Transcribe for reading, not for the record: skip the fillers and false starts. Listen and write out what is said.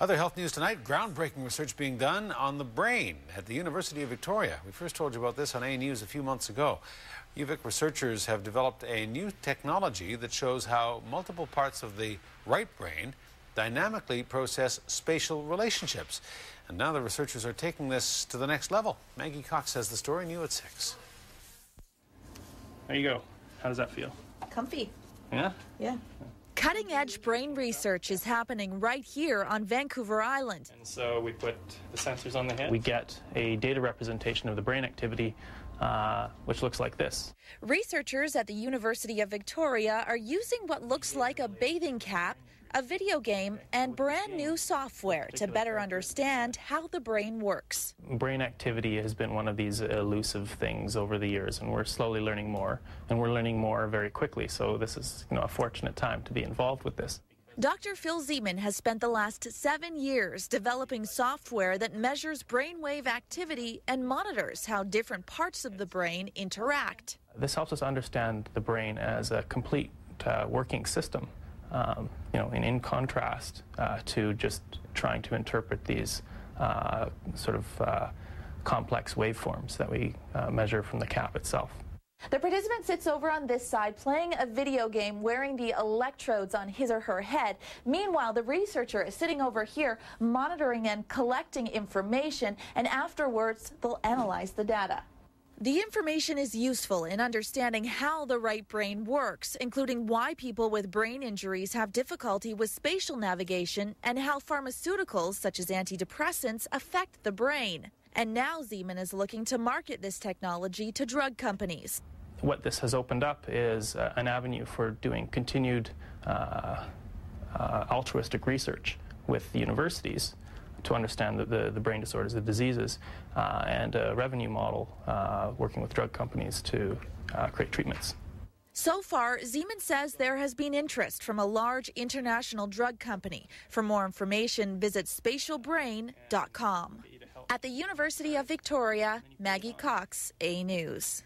Other health news tonight, groundbreaking research being done on the brain at the University of Victoria. We first told you about this on A News a few months ago. UVic researchers have developed a new technology that shows how multiple parts of the right brain dynamically process spatial relationships. And now the researchers are taking this to the next level. Maggie Cox has the story, new at 6. There you go. How does that feel? Comfy. Yeah? Yeah. Cutting-edge brain research is happening right here on Vancouver Island. And so we put the sensors on the head. We get a data representation of the brain activity, which looks like this. Researchers at the University of Victoria are using what looks like a bathing cap, a video game, and brand new software to better understand how the brain works. Brain activity has been one of these elusive things over the years, and we're slowly learning more, and we're learning more very quickly, so this is, a fortunate time to be involved with this. Dr. Phil Zeman has spent the last 7 years developing software that measures brainwave activity and monitors how different parts of the brain interact. This helps us understand the brain as a complete working system. And in contrast to just trying to interpret these complex waveforms that we measure from the cap itself. The participant sits over on this side playing a video game wearing the electrodes on his or her head. Meanwhile, the researcher is sitting over here monitoring and collecting information, and afterwards they'll analyze the data. The information is useful in understanding how the right brain works, including why people with brain injuries have difficulty with spatial navigation and how pharmaceuticals such as antidepressants affect the brain. And now Zeman is looking to market this technology to drug companies. What this has opened up is an avenue for doing continued altruistic research with the universities to understand the brain disorders, the diseases, and a revenue model working with drug companies to create treatments. So far, Zeman says there has been interest from a large international drug company. For more information, visit spatialbrain.com. At the University of Victoria, Maggie Cox, A News.